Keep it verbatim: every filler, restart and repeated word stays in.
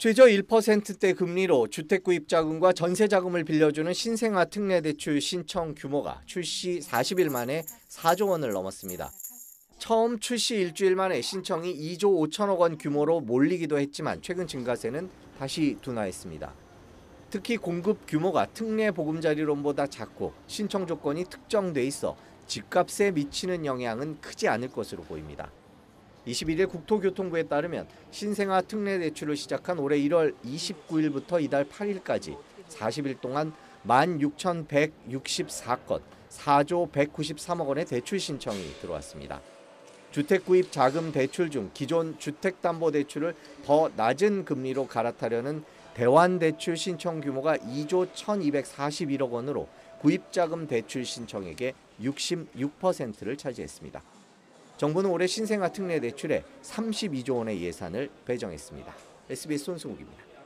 최저 일 퍼센트대 금리로 주택구입자금과 전세자금을 빌려주는 신생아 특례대출 신청 규모가 출시 사십 일 만에 사조 원을 넘었습니다. 처음 출시 일주일 만에 신청이 이조 오천억 원 규모로 몰리기도 했지만 최근 증가세는 다시 둔화했습니다. 특히 공급 규모가 특례 보금자리론보다 작고 신청 조건이 특정돼 있어 집값에 미치는 영향은 크지 않을 것으로 보입니다. 이십일 일 국토교통부에 따르면 신생아 특례대출을 시작한 올해 일월 이십구일부터 이달 팔일까지 사십 일 동안 만 육천백육십사 건, 사조 백구십삼억 원의 대출 신청이 들어왔습니다. 주택구입 자금 대출 중 기존 주택담보대출을 더 낮은 금리로 갈아타려는 대환대출 신청 규모가 이조 천이백사십일억 원으로 구입자금 대출 신청액의 육십육 퍼센트를 차지했습니다. 정부는 올해 신생아 특례 대출에 삼십이조 원의 예산을 배정했습니다. 에스비에스 손승욱입니다.